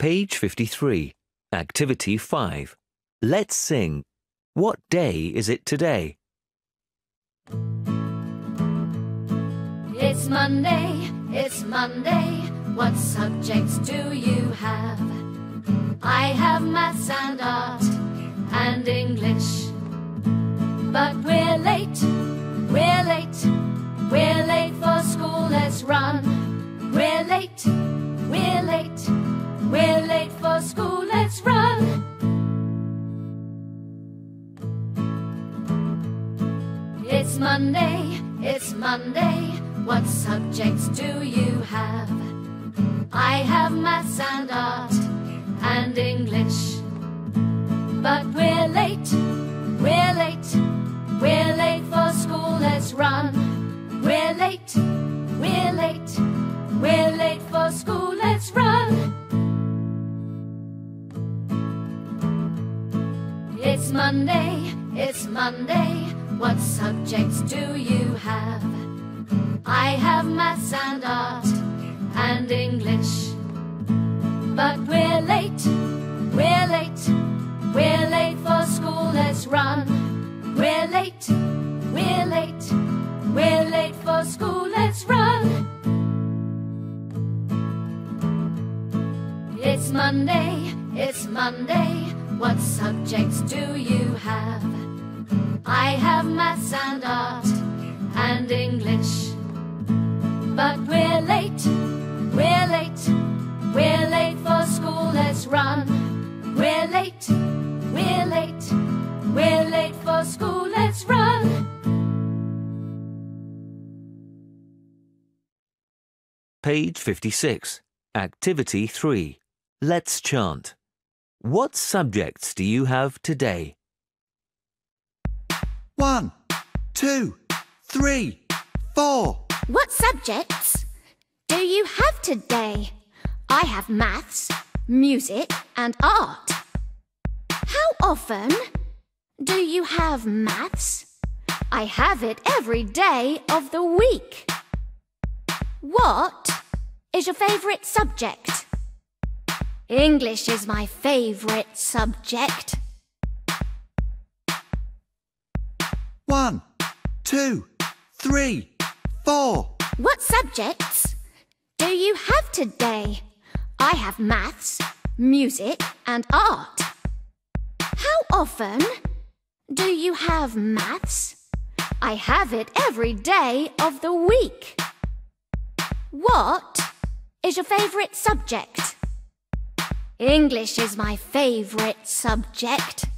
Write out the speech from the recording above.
Page 53, Activity 5. Let's sing. What day is it today? It's Monday, it's Monday. What subjects do you have? I have maths and art and English. But we're late, we're late. We're late for school, let's run. We're late, we're late. We're late for school, let's run. It's Monday, it's Monday. What subjects do you have? I have maths and art and English. But we're late, we're late. We're late for school, let's run. We're late, we're late. We're late for school, let's run. It's Monday, it's Monday. What subjects do you have? I have maths and art and English. But we're late, we're late. We're late for school, let's run. We're late, we're late. We're late for school, let's run. It's Monday, it's Monday. What subjects do you have? I have maths and art and English. But we're late, we're late. We're late for school, let's run. We're late, we're late. We're late for school, let's run. Page 56, Activity 3. Let's chant. What subjects do you have today? 1, 2, 3, 4. What subjects do you have today? I have maths, music and art. How often do you have maths? I have it every day of the week. What is your favourite subject? English is my favourite subject. 1, 2, 3, 4. What subjects do you have today? I have maths, music and art. How often do you have maths? I have it every day of the week. What is your favourite subject? English is my favourite subject.